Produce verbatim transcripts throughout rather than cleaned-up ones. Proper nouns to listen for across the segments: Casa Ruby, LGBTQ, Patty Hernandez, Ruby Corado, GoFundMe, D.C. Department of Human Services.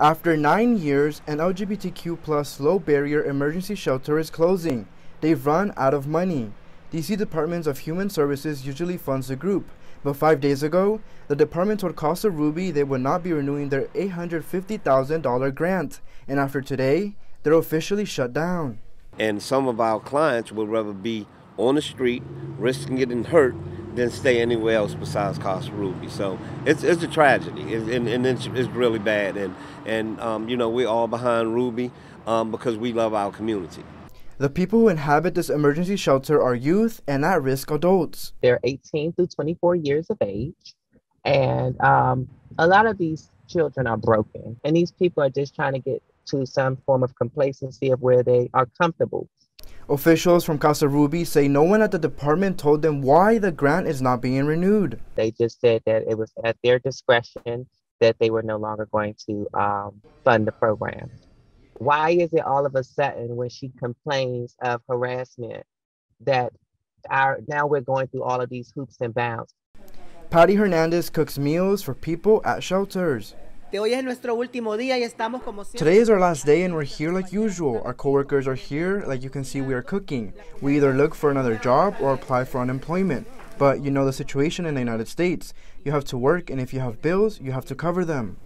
After nine years, an L G B T Q plus low-barrier emergency shelter is closing. They've run out of money. D C Department of Human Services usually funds the group, but five days ago, the department told Casa Ruby they would not be renewing their eight hundred fifty thousand dollar grant, and after today, they're officially shut down. And some of our clients would rather be on the street, risking getting hurt, than stay anywhere else besides Casa Ruby. So it's, it's a tragedy, it's, and, and it's, it's really bad. And, and um, you know, we're all behind Ruby um, because we love our community. The people who inhabit this emergency shelter are youth and at-risk adults. They're eighteen through twenty-four years of age. And um, a lot of these children are broken. And these people are just trying to get to some form of complacency of where they are comfortable. Officials from Casa Ruby say no one at the department told them why the grant is not being renewed. They just said that it was at their discretion that they were no longer going to um, fund the program. Why is it all of a sudden when she complains of harassment that our, now we're going through all of these hoops and bounds? Patty Hernandez cooks meals for people at shelters. Today is our last day and we're here like usual. Our coworkers are here, like you can see we are cooking. We either look for another job or apply for unemployment. But you know the situation in the United States. You have to work, and if you have bills, you have to cover them.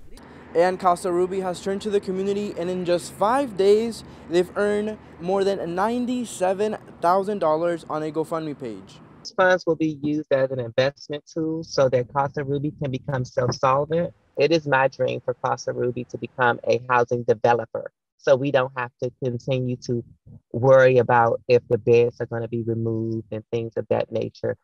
And Casa Ruby has turned to the community, and in just five days, they've earned more than ninety-seven thousand dollars on a GoFundMe page. Funds will be used as an investment tool so that Casa Ruby can become self-solvent. It is my dream for Casa Ruby to become a housing developer so we don't have to continue to worry about if the beds are going to be removed and things of that nature.